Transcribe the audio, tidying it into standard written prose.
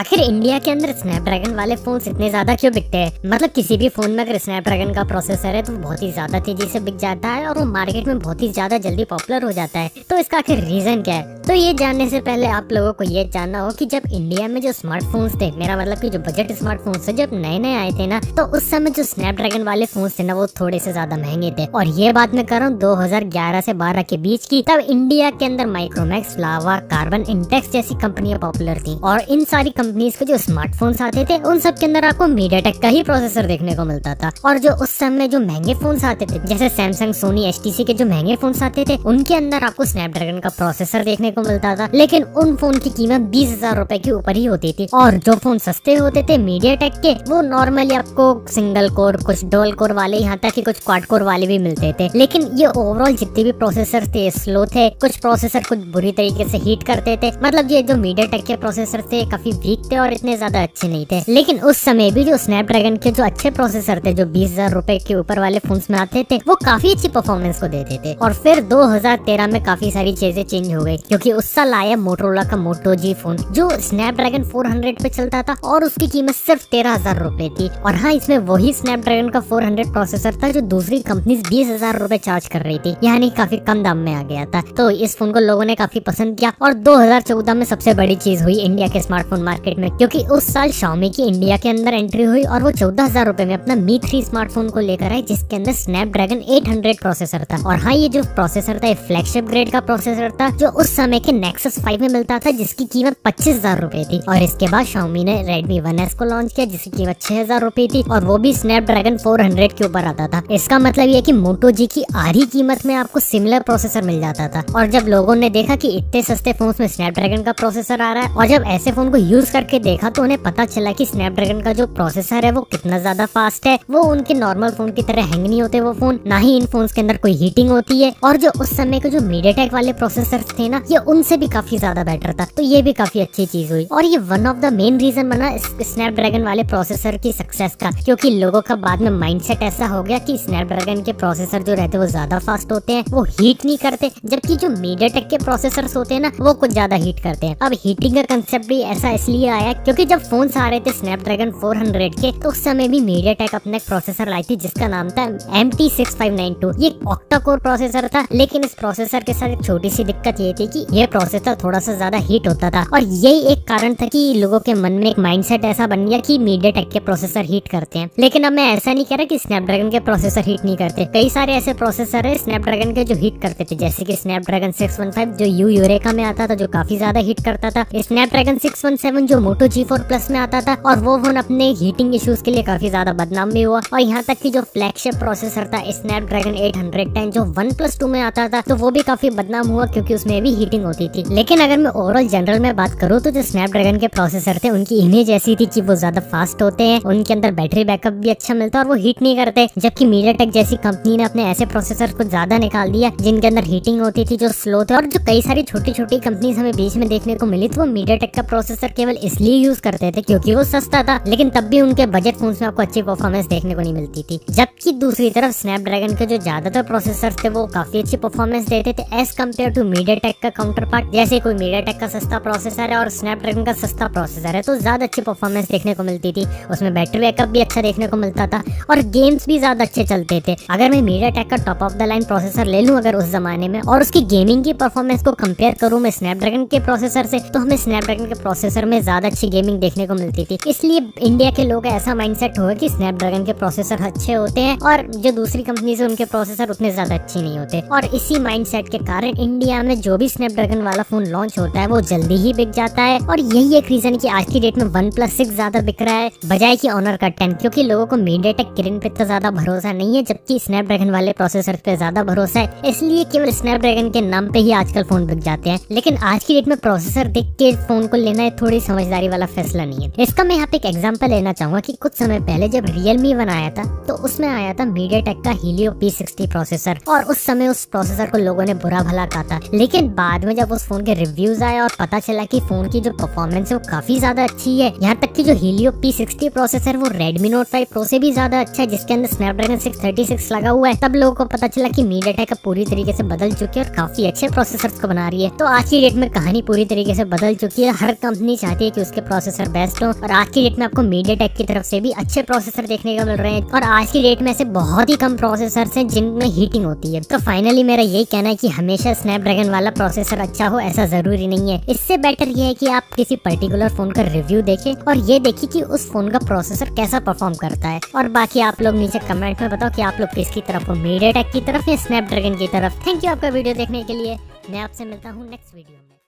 आखिर इंडिया के अंदर स्नैपड्रैगन वाले फोन इतने ज्यादा क्यों बिकते हैं? मतलब किसी भी फोन में अगर स्नैपड्रैगन का प्रोसेसर है तो बहुत ही ज्यादा तेजी से बिक जाता है और वो मार्केट में बहुत ही ज्यादा जल्दी पॉपुलर हो जाता है। तो इसका आखिर रीजन क्या है? तो ये जानने से पहले आप लोगों को ये जानना हो कि जब इंडिया में जो स्मार्टफोन्स थे, मेरा मतलब कि जो बजट स्मार्टफोन्स थे, जब नए नए आए थे ना, तो उस समय जो स्नैपड्रैगन वाले फोन थे ना, वो थोड़े से ज्यादा महंगे थे। और ये बात मैं कर रहा हूँ 2011 से 12 के बीच की। तब इंडिया के अंदर माइक्रोमैक्स, लावा, कार्बन, इंटेक्स जैसी कंपनियां पॉपुलर थी और इन सारी कंपनीज के जो स्मार्टफोन्स आते थे उन सब के अंदर आपको मीडियाटेक का ही प्रोसेसर देखने को मिलता था। और जो उस समय जो महंगे फोन्स आते थे, जैसे सैमसंग, सोनी, HTC के जो महंगे फोन्स आते थे, उनके अंदर आपको स्नैपड्रैगन का प्रोसेसर देखने को मिलता था, लेकिन उन फोन की कीमत 20,000 रुपए के ऊपर ही होती थी। और जो फोन सस्ते होते थे मीडियाटेक के, वो नॉर्मली आपको सिंगल कोर, कुछ डबल कोर वाले, यहाँ तक की कुछ क्वाड कोर वाले भी मिलते थे। लेकिन ये ओवरऑल जितने भी प्रोसेसर थे स्लो थे, कुछ प्रोसेसर कुछ बुरी तरीके से हीट करते थे। मतलब ये जो मीडियाटेक के प्रोसेसर थे काफी वीक थे और इतने ज्यादा अच्छे नहीं थे। लेकिन उस समय भी जो स्नैपड्रैगन के जो अच्छे प्रोसेसर थे, जो 20,000 रुपए के ऊपर वाले फोन्स में आते थे, वो काफी अच्छी परफॉर्मेंस को देते थे। और फिर 2013 में काफी सारी चीजें चेंज हो गई, क्योंकि उस साल आया मोटोरोला का मोटो G फोन, जो स्नैपड्रैगन 400 पे चलता था और उसकी कीमत सिर्फ 13,000 रुपए थी। और हाँ, इसमें वही स्नैपड्रैगन का 400 प्रोसेसर था जो दूसरी कंपनी 20,000 रुपए चार्ज कर रही थी, यानी काफी कम दाम में आ गया था। तो इस फोन को लोगों ने काफी पसंद किया। और 2014 में सबसे बड़ी चीज हुई इंडिया के स्मार्टफोन मार्केट में, क्योंकि उस साल Xiaomi की इंडिया के अंदर एंट्री हुई और वो 14,000 रुपए में अपना Mi 3 स्मार्टफोन को लेकर आए, जिसके अंदर स्नैपड्रैगन 800 प्रोसेसर था। और हाँ, ये जो प्रोसेसर था फ्लैगशिप ग्रेड का प्रोसेसर था, जो उस समय के Nexus 5 में मिलता था, जिसकी कीमत 25,000 रुपए थी। और इसके बाद Xiaomi ने Redmi 1S को लॉन्च किया, जिसकी कीमत 6,000 रुपए थी और वो भी स्नैपड्रैगन 400 के ऊपर आता था। इसका मतलब ये कि मोटो G की आधी कीमत में आपको सिमिलर प्रोसेसर मिल जाता था। और जब लोगों ने देखा कि इतने सस्ते फोन में स्नैपड्रैगन का प्रोसेसर आ रहा है, और जब ऐसे फोन को यूज करके देखा तो उन्हें पता चला कि स्नैपड्रैगन का जो प्रोसेसर है वो कितना ज्यादा फास्ट है। वो उनके नॉर्मल फोन की तरह हैंग नहीं होते वो फोन, ना ही इन फोन्स के अंदर कोई हीटिंग होती है। और जो उस समय के जो मीडियाटेक वाले प्रोसेसर थे ना, ये उनसे भी काफी ज्यादा बेटर था। तो ये भी काफी अच्छी चीज हुई और ये one of the main reason बना स्नैपड्रैगन वाले प्रोसेसर की सक्सेस का, क्योंकि लोगों का बाद में माइंडसेट ऐसा हो गया कि स्नैपड्रैगन के प्रोसेसर जो रहते हैं वो ज्यादा फास्ट होते हैं, वो हीट नहीं करते, जबकि जो मीडियाटेक के प्रोसेसर होते हैं ना, वो कुछ ज्यादा हीट करते हैं। अब हीटिंग का कंसेप्ट भी ऐसा इसलिए आया क्योंकि जब फोन आ रहे थे स्नैपड्रैगन 400 के, तो उस समय भी मीडियाटेक अपना एक प्रोसेसर लाई थी जिसका नाम था MT6592। ये ऑक्टा कोर प्रोसेसर था, लेकिन इस प्रोसेसर के साथ एक छोटी सी दिक्कत ये थी कि ये प्रोसेसर थोड़ा सा ज्यादा हीट होता था। और यही एक कारण था कि लोगों के मन में एक माइंडसेट ऐसा बन गया कि मीडियाटेक के प्रोसेसर हीट करते हैं। लेकिन अब मैं ऐसा नहीं कह रहा कि स्नैपड्रैगन के प्रोसेसर हीट नहीं करते। कई सारे ऐसे प्रोसेसर है स्नैपड्रैगन के जो हीट करते थे, जैसे की स्नैपड्रैगन 615 जो यूरेका में आता था, जो काफी ज्यादा हीट करता था। स्नैपड्रैगन 617 जो मोटो G4 प्लस में आता था, और वो फोन अपने हीटिंग इश्यूज के लिए काफी ज्यादा बदनाम भी हुआ। और यहाँ तक कि जो फ्लैगशिप प्रोसेसर था स्नैपड्रैगन 810 जो OnePlus 2 में आता था, तो वो भी काफी बदनाम हुआ क्योंकि उसमें भी हीटिंग होती थी। लेकिन अगर मैं ओवरऑल जनरल में बात करूँ तो जो स्नैपड्रैगन के प्रोसेसर थे उनकी इमेज ऐसी थी कि वो ज्यादा फास्ट होते हैं, उनके अंदर बैटरी बैकअप भी अच्छा मिलता है और वो हीट नहीं करते, जबकि मीडियाटेक जैसी कंपनी ने अपने ऐसे प्रोसेसर को ज्यादा निकाल दिया जिनके अंदर हीटिंग होती थी, जो स्लो थे। और जो कई सारी छोटी छोटी कंपनीज हमें बीच में देखने को मिली, तो वो मीडियाटेक का प्रोसेसर केवल इसलिए यूज करते थे क्योंकि वो सस्ता था, लेकिन तब भी उनके बजट फोन्स में आपको अच्छी परफॉर्मेंस देखने को नहीं मिलती थी। जबकि दूसरी तरफ स्नैपड्रैगन के जो ज्यादातर प्रोसेसर थे वो काफी अच्छी परफॉर्मेंस देते थे एज कम्पेयर टू मीडियाटेक का काउंटर पार्ट। जैसे कोई मीडियाटेक का सस्ता प्रोसेसर है और स्नैपड्रैगन का सस्ता प्रोसेसर है, तो ज्यादा अच्छी परफॉर्मेंस देखने को मिलती थी, उसमें बैटरी बैकअप भी अच्छा देखने को मिलता था और गेम्स भी ज्यादा अच्छे चलते थे। अगर मैं मीडियाटेक का top of the line processor ले लूँ अगर उस जमाने में, और उसकी गेमिंग की परफॉर्मेंस को कंपेयर करूँ मैं स्नैपड्रैगन के प्रोसेसर से, तो हमें स्नैपड्रैगन के प्रोसेसर में ज्यादा अच्छी गेमिंग देखने को मिलती थी। इसलिए इंडिया के लोग ऐसा माइंडसेट हुआ कि स्नैपड्रैगन के प्रोसेसर अच्छे होते हैं और जो दूसरी कंपनी से उनके प्रोसेसर उतने ज्यादा अच्छे नहीं होते। और इसी माइंडसेट के कारण इंडिया में जो भी स्नैपड्रैगन वाला फोन लॉन्च होता है वो जल्दी ही बिक जाता है। और यही एक रीजन कि आज की डेट में OnePlus 6 ज्यादा बिक रहा है बजाय की Honor का 10, क्योंकि लोगों को मीडियाटेक किरण पे इतना ज्यादा भरोसा नहीं है, जबकि स्नैपड्रैगन वाले प्रोसेसर पे ज्यादा भरोसा है। इसलिए केवल स्नैपड्रैगन के नाम पे ही आजकल फोन बिक जाते हैं। लेकिन आज की डेट में प्रोसेसर देख के फोन को लेना थोड़ी समझदारी वाला फैसला नहीं है। इसका मैं यहाँ पे एक एग्जांपल लेना चाहूंगा कि कुछ समय पहले जब Realme 1 आया था, तो उसमें आया था मीडियाटेक का Helio P60 प्रोसेसर, और उस समय उस प्रोसेसर को लोगों ने बुरा भला कहा था। लेकिन बाद में जब उस फोन के रिव्यूज आए और पता चला कि फोन की जो परफॉर्मेंस है वो काफी ज्यादा अच्छी है, यहाँ तक MediaTek की जो Helio P60 प्रोसेसर वो Redmi Note 5 Pro से भी ज्यादा अच्छा है, जिसके अंदर Snapdragon 636 लगा हुआ है। तब लोगों को पता चला कि MediaTek पूरी तरीके से बदल चुकी है और काफी अच्छे प्रोसेसर्स को बना रही है। तो आज की डेट में कहानी पूरी तरीके से बदल चुकी है। हर कंपनी चाहती है कि उसके प्रोसेसर बेस्ट हो और आज की डेट में आपको MediaTek की तरफ से भी अच्छे प्रोसेसर देखने को मिल रहे हैं। और आज की डेट में ऐसे बहुत ही कम प्रोसेसर्स हैं जिनमें हीटिंग होती है। तो फाइनली मेरा यही कहना है कि हमेशा Snapdragon वाला प्रोसेसर अच्छा हो ऐसा जरूरी नहीं है। इससे बेटर यह है कि आप किसी पर्टिकुलर फोन का रिव्यू देखें और ये देखिए कि उस फोन का प्रोसेसर कैसा परफॉर्म करता है। और बाकी आप लोग नीचे कमेंट में बताओ कि आप लोग किसकी तरफ हो, MediaTek की तरफ या Snapdragon की तरफ। थैंक यू आपका वीडियो देखने के लिए। मैं आपसे मिलता हूँ नेक्स्ट वीडियो में।